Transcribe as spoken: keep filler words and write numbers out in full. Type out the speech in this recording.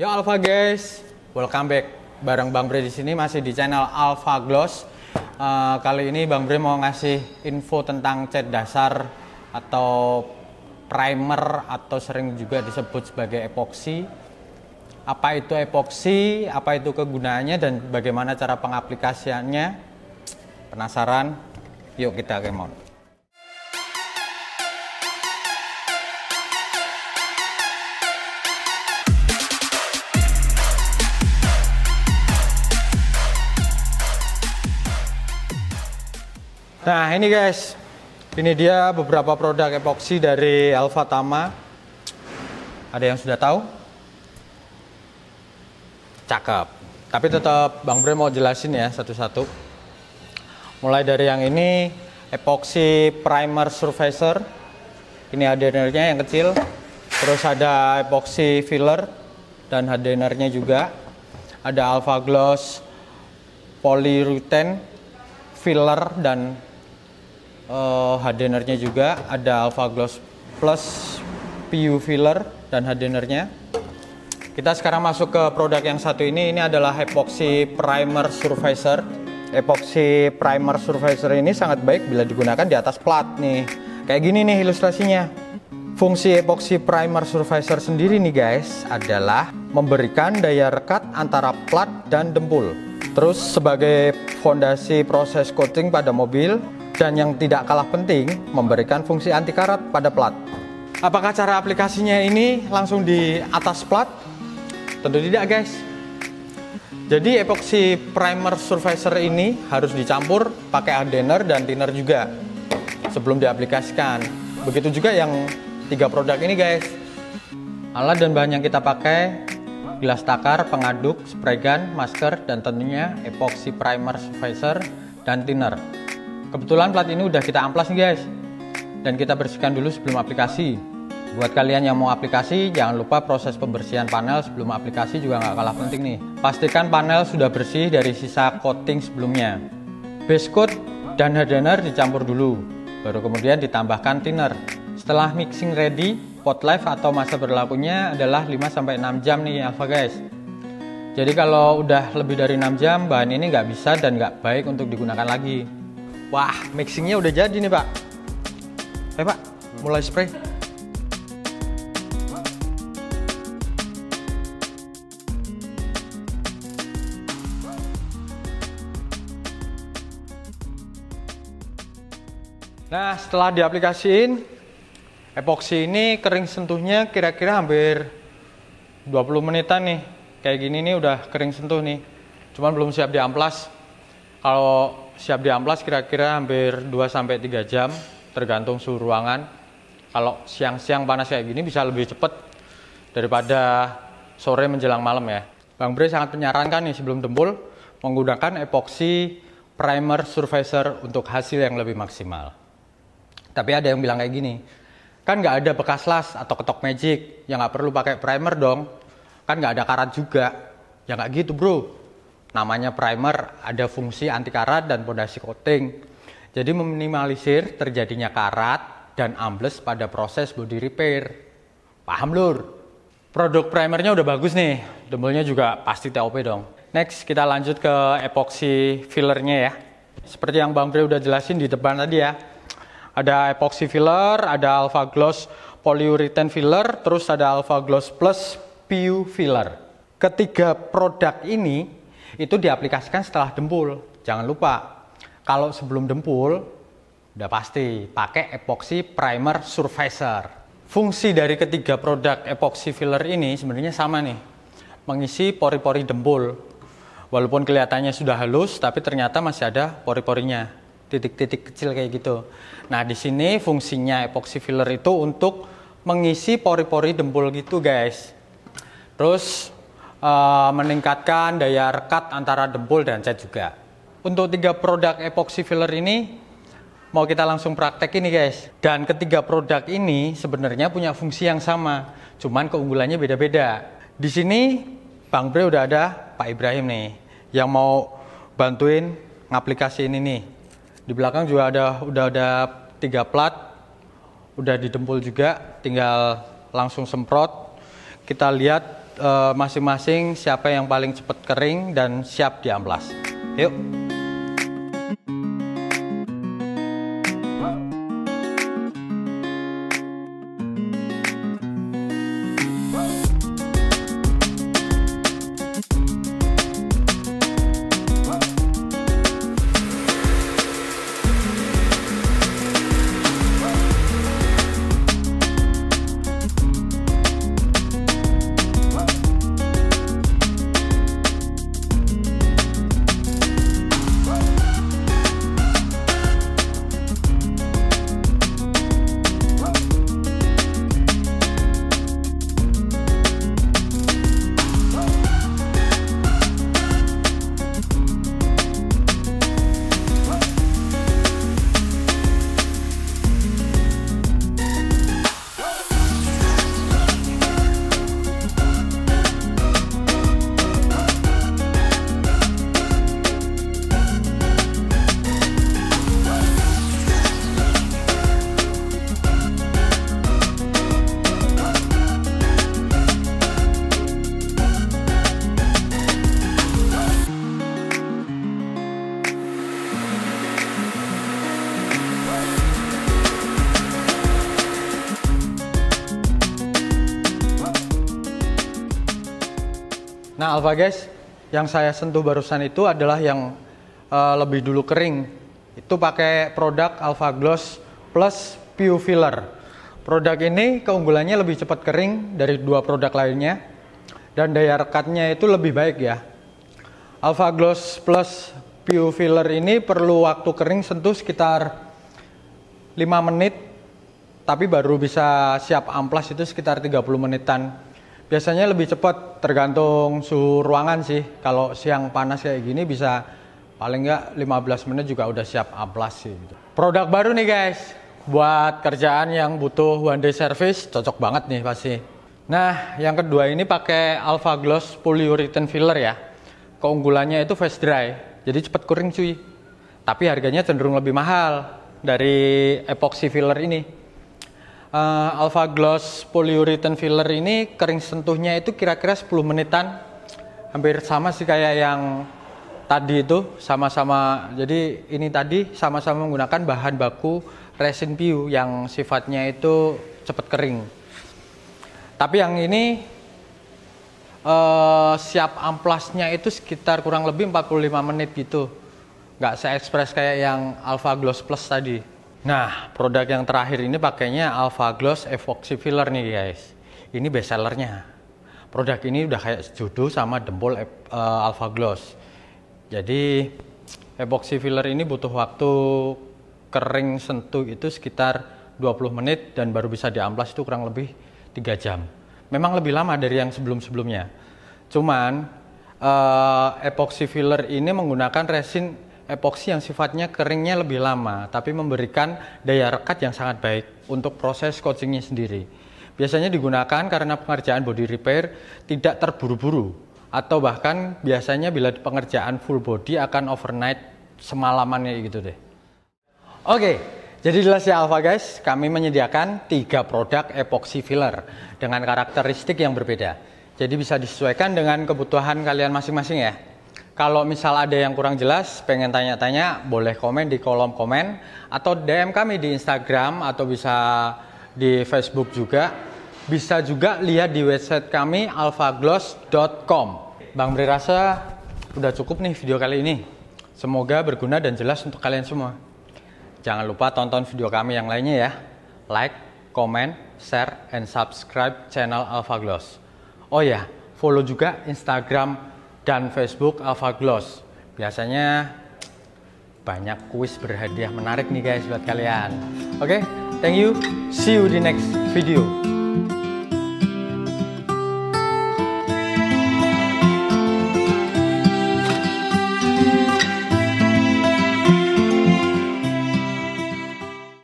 Yo Alfagaes, welcome back. Bareng Bang Bre di sini masih di channel Alfaglos. Uh, kali ini Bang Bre mau ngasih info tentang cat dasar atau primer atau sering juga disebut sebagai epoksi. Apa itu epoksi? Apa itu kegunaannya dan bagaimana cara pengaplikasiannya? Penasaran? Yuk kita kemon. Nah ini guys, ini dia beberapa produk epoksi dari Alfatama. Ada yang sudah tahu? Cakep. Tapi tetap Bang Bre mau jelasin ya satu-satu. Mulai dari yang ini, epoksi primer surfacer. Ini hardenernya yang kecil. Terus ada epoksi filler dan hardenernya juga. Ada Alfaglos Polyurethane Filler dan Uh, hardenernya juga, ada Alfaglos Plus P U Filler dan hardenernya. Kita sekarang masuk ke produk yang satu ini. Ini adalah epoksi primer surfacer. Epoksi primer surfacer ini sangat baik bila digunakan di atas plat nih. Kayak gini nih ilustrasinya. Fungsi epoksi primer surfacer sendiri nih guys adalah memberikan daya rekat antara plat dan dempul. Terus sebagai fondasi proses coating pada mobil. Dan yang tidak kalah penting, memberikan fungsi anti karat pada plat. Apakah cara aplikasinya ini langsung di atas plat? Tentu tidak guys. Jadi epoksi primer surfacer ini harus dicampur pakai hardener dan thinner juga sebelum diaplikasikan. Begitu juga yang tiga produk ini guys. Alat dan bahan yang kita pakai, gelas takar, pengaduk, spray gun, masker, dan tentunya epoksi primer surfacer dan thinner. Kebetulan plat ini udah kita amplas nih guys, dan kita bersihkan dulu sebelum aplikasi. Buat kalian yang mau aplikasi, jangan lupa proses pembersihan panel sebelum aplikasi juga nggak kalah penting nih. Pastikan panel sudah bersih dari sisa coating sebelumnya. Base coat dan hardener dicampur dulu, baru kemudian ditambahkan thinner. Setelah mixing ready, pot life atau masa berlakunya adalah lima sampai enam jam nih Alfagaes. Jadi kalau udah lebih dari enam jam, bahan ini nggak bisa dan nggak baik untuk digunakan lagi. Wah, mixingnya udah jadi nih Pak. Eh Pak, mulai spray. Nah, setelah diaplikasiin, epoksi ini kering sentuhnya kira-kira hampir dua puluh menitan nih. Kayak gini nih udah kering sentuh nih. Cuman belum siap diamplas. Kalau siap diamplas kira-kira hampir dua sampai tiga jam tergantung suhu ruangan. Kalau siang-siang panas kayak gini bisa lebih cepat daripada sore menjelang malam ya. Bang Bre sangat menyarankan nih sebelum dempul menggunakan epoksi primer surfacer untuk hasil yang lebih maksimal. Tapi ada yang bilang kayak gini, kan nggak ada bekas las atau ketok magic, ya nggak perlu pakai primer dong, kan nggak ada karat juga. Ya nggak gitu bro. Namanya primer ada fungsi anti karat dan fondasi coating. Jadi meminimalisir terjadinya karat dan ambles pada proses body repair. Paham lur? Produk primernya udah bagus nih. Dempulnya juga pasti T O P dong. Next kita lanjut ke epoksi fillernya ya. Seperti yang Bang Bre udah jelasin di depan tadi ya. Ada epoksi filler, ada Alfaglos Polyurethane Filler, terus ada Alfaglos Plus P U Filler. Ketiga produk ini itu diaplikasikan setelah dempul. Jangan lupa, kalau sebelum dempul udah pasti pakai epoksi primer surfacer. Fungsi dari ketiga produk epoksi filler ini sebenarnya sama nih, mengisi pori-pori dempul. Walaupun kelihatannya sudah halus, tapi ternyata masih ada pori-porinya, titik-titik kecil kayak gitu. Nah di sini fungsinya epoksi filler itu untuk mengisi pori-pori dempul gitu guys. Terus Uh, meningkatkan daya rekat antara dempul dan cat juga. Untuk tiga produk epoksi filler ini mau kita langsung praktek ini guys. Dan ketiga produk ini sebenarnya punya fungsi yang sama, cuman keunggulannya beda-beda. Di sini Bang Bre udah ada Pak Ibrahim nih yang mau bantuin ngaplikasiin ini nih. Di belakang juga ada udah ada tiga plat, udah didempul juga, tinggal langsung semprot. Kita lihat masing-masing uh, siapa yang paling cepat kering dan siap diamplas. Yuk. Nah, Alfagaes, yang saya sentuh barusan itu adalah yang uh, lebih dulu kering. Itu pakai produk Alfaglos Plus P U Filler. Produk ini keunggulannya lebih cepat kering dari dua produk lainnya, dan daya rekatnya itu lebih baik ya. Alfaglos Plus P U Filler ini perlu waktu kering sentuh sekitar lima menit, tapi baru bisa siap amplas itu sekitar tiga puluh menitan. Biasanya lebih cepat, tergantung suhu ruangan sih. Kalau siang panas kayak gini bisa paling nggak lima belas menit juga udah siap amplas sih. Produk baru nih guys, buat kerjaan yang butuh one day service cocok banget nih pasti. Nah, yang kedua ini pakai Alfaglos Polyurethane Filler ya. Keunggulannya itu fast dry, jadi cepat kering cuy. Tapi harganya cenderung lebih mahal dari epoxy filler ini. Uh, Alfaglos Polyurethane Filler ini kering sentuhnya itu kira-kira sepuluh menitan, hampir sama sih kayak yang tadi itu, sama-sama. Jadi ini tadi sama-sama menggunakan bahan baku resin P U yang sifatnya itu cepat kering. Tapi yang ini uh, siap amplasnya itu sekitar kurang lebih empat puluh lima menit gitu, nggak se-express kayak yang Alfaglos Plus tadi. Nah, produk yang terakhir ini pakainya Alfaglos Epoxy Filler nih guys. Ini bestsellernya. Produk ini udah kayak sejudu sama dempul uh, Alfaglos. Jadi epoxy filler ini butuh waktu kering sentuh itu sekitar dua puluh menit, dan baru bisa diamplas itu kurang lebih tiga jam. Memang lebih lama dari yang sebelum-sebelumnya. Cuman uh, epoxy filler ini menggunakan resin epoksi yang sifatnya keringnya lebih lama, tapi memberikan daya rekat yang sangat baik untuk proses coatingnya sendiri. Biasanya digunakan karena pengerjaan body repair tidak terburu-buru, atau bahkan biasanya bila pengerjaan full body akan overnight semalamannya gitu deh. Oke, jadi jelas ya Alfagaes, kami menyediakan tiga produk epoxy filler dengan karakteristik yang berbeda. Jadi bisa disesuaikan dengan kebutuhan kalian masing-masing ya. Kalau misal ada yang kurang jelas, pengen tanya-tanya, boleh komen di kolom komen, atau D M kami di Instagram, atau bisa di Facebook juga. Bisa juga lihat di website kami alfaglos dot com. Bang Bre rasa udah cukup nih video kali ini. Semoga berguna dan jelas untuk kalian semua. Jangan lupa tonton video kami yang lainnya ya. Like, comment, share, and subscribe channel Alfaglos. Oh ya, follow juga Instagram dan Facebook Alfaglos. Biasanya banyak kuis berhadiah menarik nih guys buat kalian. Oke, okay, thank you. See you di next video.